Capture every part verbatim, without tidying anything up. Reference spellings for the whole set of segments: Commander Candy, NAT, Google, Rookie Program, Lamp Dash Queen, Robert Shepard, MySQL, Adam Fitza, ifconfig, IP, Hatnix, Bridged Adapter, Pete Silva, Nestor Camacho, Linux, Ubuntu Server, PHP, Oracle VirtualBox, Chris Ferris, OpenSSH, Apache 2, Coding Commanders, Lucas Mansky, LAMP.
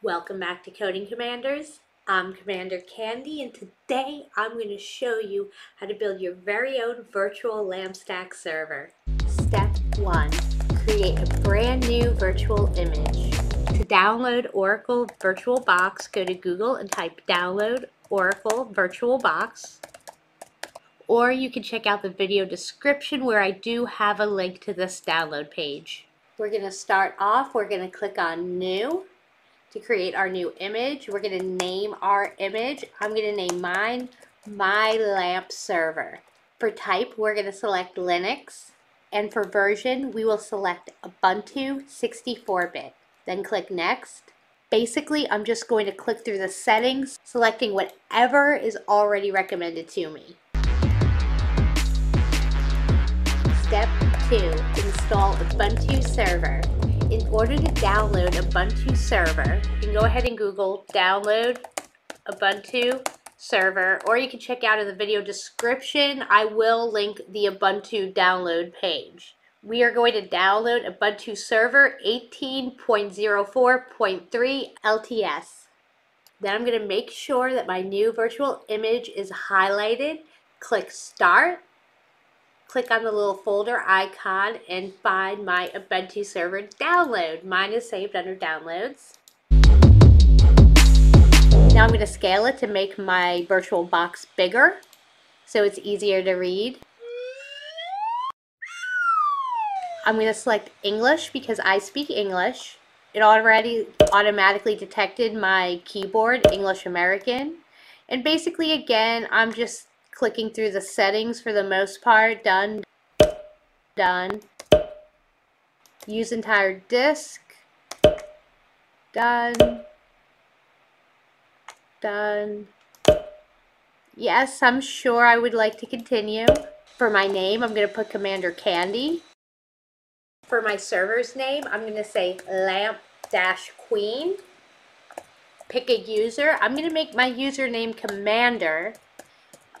Welcome back to Coding Commanders. I'm Commander Candy, and today I'm going to show you how to build your very own virtual LAMP stack server. Step one, create a brand new virtual image. To download Oracle VirtualBox, go to Google and type download Oracle VirtualBox. Or you can check out the video description where I do have a link to this download page. We're going to start off, we're going to click on new to create our new image. We're going to name our image. I'm going to name mine My LAMP Server. For type, we're going to select Linux, and for version, we will select Ubuntu sixty-four bit. Then click Next. Basically, I'm just going to click through the settings, selecting whatever is already recommended to me. Step two, install Ubuntu Server. In order to download Ubuntu Server, you can go ahead and Google download Ubuntu Server, or you can check out in the video description. I will link the Ubuntu download page. We are going to download Ubuntu Server eighteen point oh four point three L T S. Then I'm going to make sure that my new virtual image is highlighted. Click Start. Click on the little folder icon and find my Ubuntu Server download. Mine is saved under downloads. Now I'm going to scale it to make my virtual box bigger so it's easier to read. I'm going to select English because I speak English. It already automatically detected my keyboard, English American. And basically, again, I'm just clicking through the settings for the most part. Done. Done. Use entire disk. Done. Done. Yes, I'm sure I would like to continue. For my name, I'm going to put Commander Candy. For my server's name, I'm going to say Lamp Dash Queen. Pick a user. I'm going to make my username Commander.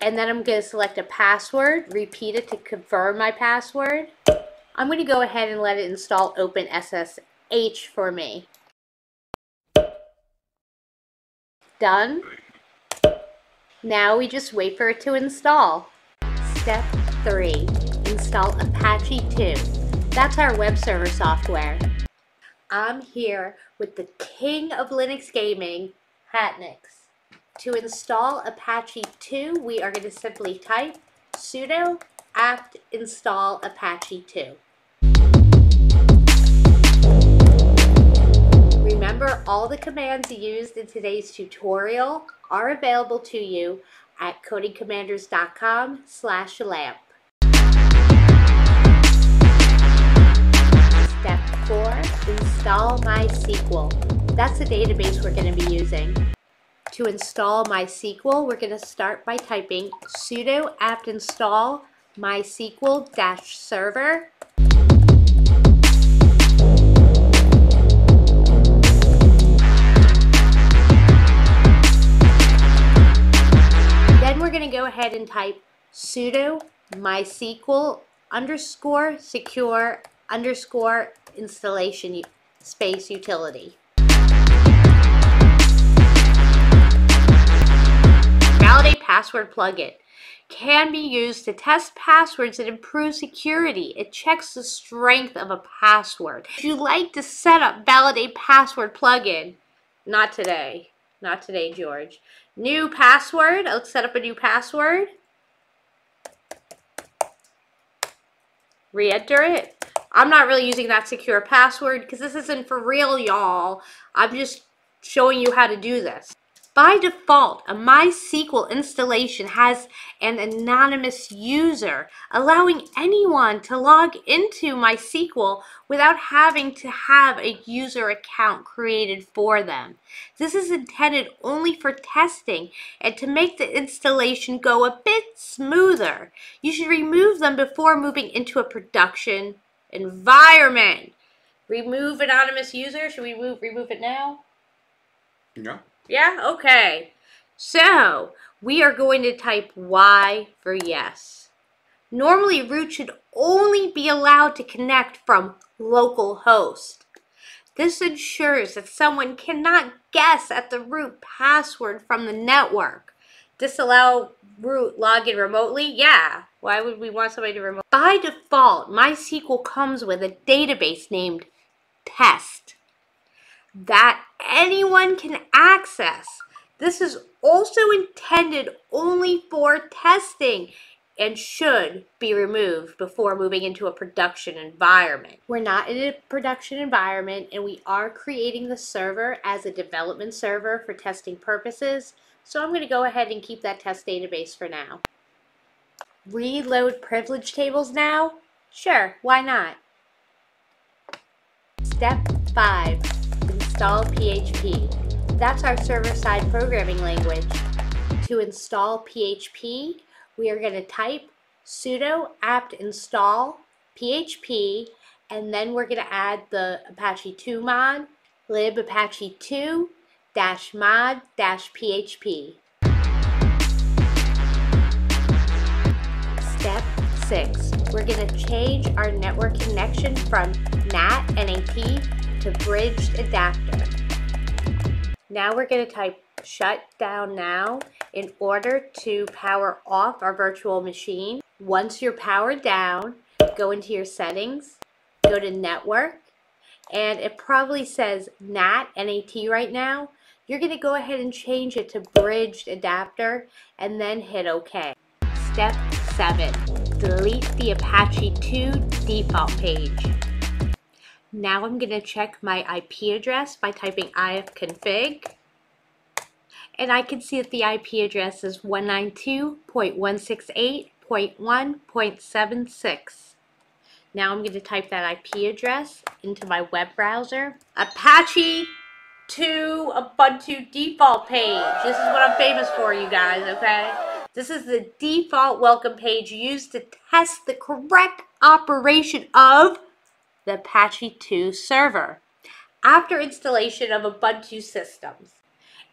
And then I'm going to select a password, repeat it to confirm my password. I'm going to go ahead and let it install OpenSSH for me. Done. Now we just wait for it to install. Step three, install Apache two. That's our web server software. I'm here with the king of Linux gaming, Hatnix. To install Apache two, we are going to simply type sudo apt install Apache two. Remember, all the commands used in today's tutorial are available to you at codingcommanders.com slash lamp. Step four, install MySQL. That's the database we're going to be using. To install MySQL, we're going to start by typing sudo apt install mysql-server. Then we're going to go ahead and type sudo mysql underscore secure underscore installation space utility. Password plugin can be used to test passwords and improve security. It checks the strength of a password. If you like to set up validate password plugin, not today, not today, George. New password. Let's set up a new password. Re-enter it. I'm not really using that secure password because this isn't for real, y'all. I'm just showing you how to do this. By default, a MySQL installation has an anonymous user, allowing anyone to log into MySQL without having to have a user account created for them. This is intended only for testing and to make the installation go a bit smoother. You should remove them before moving into a production environment. Remove anonymous user. Should we move, remove it now? No. Yeah, okay. So we are going to type Y for yes. Normally, root should only be allowed to connect from localhost. This ensures that someone cannot guess at the root password from the network. Disallow root login remotely? Yeah. Why would we want somebody to remote? By default, MySQL comes with a database named test that anyone can access. This is also intended only for testing and should be removed before moving into a production environment. We're not in a production environment, and we are creating the server as a development server for testing purposes. So I'm going to go ahead and keep that test database for now. Reload privilege tables now? Sure, why not? Step five, install P H P. That's our server-side programming language. To install P H P, we are going to type sudo apt install P H P, and then we're going to add the Apache two mod, lib Apache two dash mod dash P H P. Step six, we're going to change our network connection from NAT, N A T, to Bridged Adapter. Now we're going to type shut down now in order to power off our virtual machine. Once you're powered down, go into your settings, go to network, and it probably says NAT, N A T right now. You're going to go ahead and change it to Bridged Adapter and then hit OK. Step seven, delete the Apache two default page. Now I'm going to check my I P address by typing ifconfig. And I can see that the I P address is one ninety-two dot one sixty-eight dot one dot seventy-six. Now I'm going to type that I P address into my web browser. Apache two Ubuntu default page. This is what I'm famous for, you guys, okay? This is the default welcome page used to test the correct operation of the Apache two server after installation of Ubuntu systems.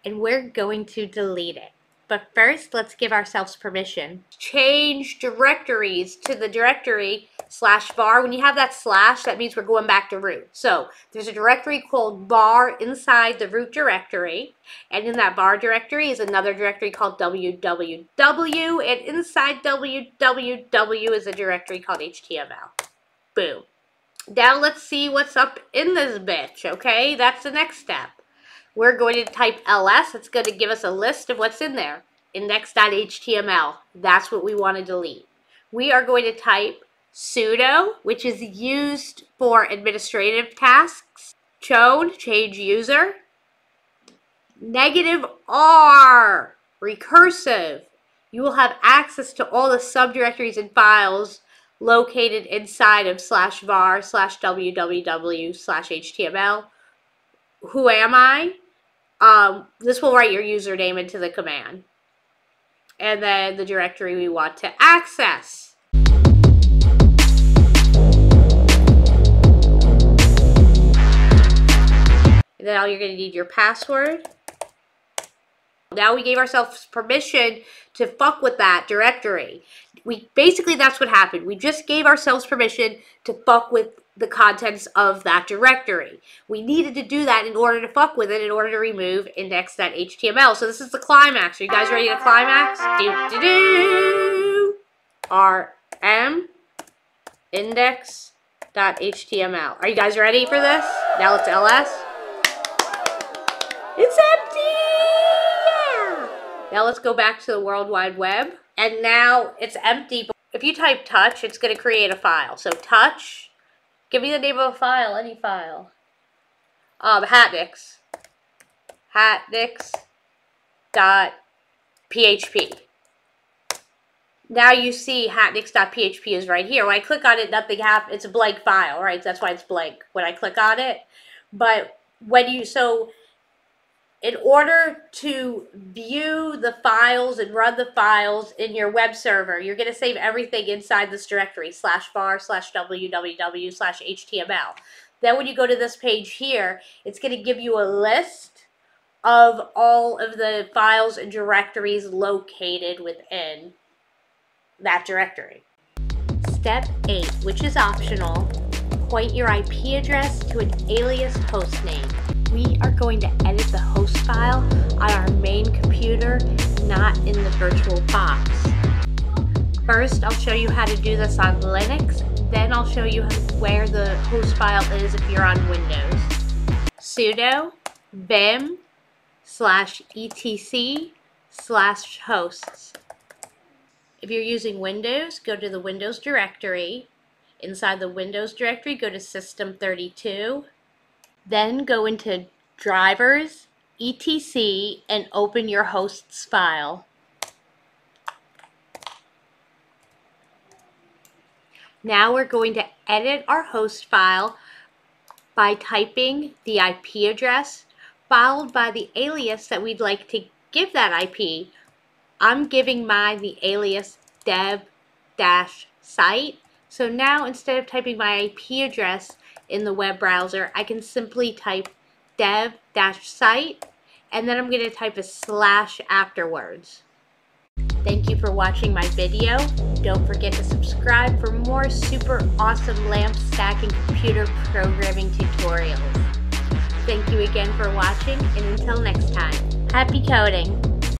And we're going to delete it. But first, let's give ourselves permission. Change directories to the directory slash var. When you have that slash, that means we're going back to root. So there's a directory called var inside the root directory. And in that var directory is another directory called www. And inside www is a directory called H T M L. Boom. Now let's see what's up in this bitch, okay? That's the next step. We're going to type L S. It's going to give us a list of what's in there. Index.html. That's what we want to delete. We are going to type sudo, which is used for administrative tasks. Chown, change user. Negative R, recursive. You will have access to all the subdirectories and files located inside of slash var slash www slash html. Who am I? Um, this will write your username into the command. And then the directory we want to access. And then all you're going to need your password. Now we gave ourselves permission to fuck with that directory. We basically, that's what happened. We just gave ourselves permission to fuck with the contents of that directory. We needed to do that in order to fuck with it, in order to remove index.html. So this is the climax. Are you guys ready to climax? Do, do, do. rm index.html. Are you guys ready for this? Now it's L S. It's empty! Yeah! Now let's go back to the World Wide Web. And now it's empty. If you type touch, it's going to create a file. So touch. Give me the name of a file, any file. Um, Hatnix. Hatnix.php. Now you see Hatnix.php is right here. When I click on it, nothing happens. It's a blank file, right? That's why it's blank when I click on it. But when you, so in order to view the files and run the files in your web server, you're going to save everything inside this directory, slash var, slash www, slash html. Then when you go to this page here, it's going to give you a list of all of the files and directories located within that directory. Step eight, which is optional, point your I P address to an alias host name. We are going to edit the host file on our main computer, not in the virtual box. First, I'll show you how to do this on Linux, then I'll show you where the host file is if you're on Windows. Sudo bim slash etc slash hosts. If you're using Windows, go to the Windows directory. Inside the Windows directory, go to System thirty-two. Then go into Drivers, etc, and open your hosts file. Now we're going to edit our host file by typing the I P address followed by the alias that we'd like to give that I P. I'm giving mine the alias dev-site. So now instead of typing my I P address in the web browser, I can simply type dev-site, and then I'm going to type a slash afterwards. Thank you for watching my video. Don't forget to subscribe for more super awesome LAMP stack and computer programming tutorials. Thank you again for watching, and until next time, happy coding!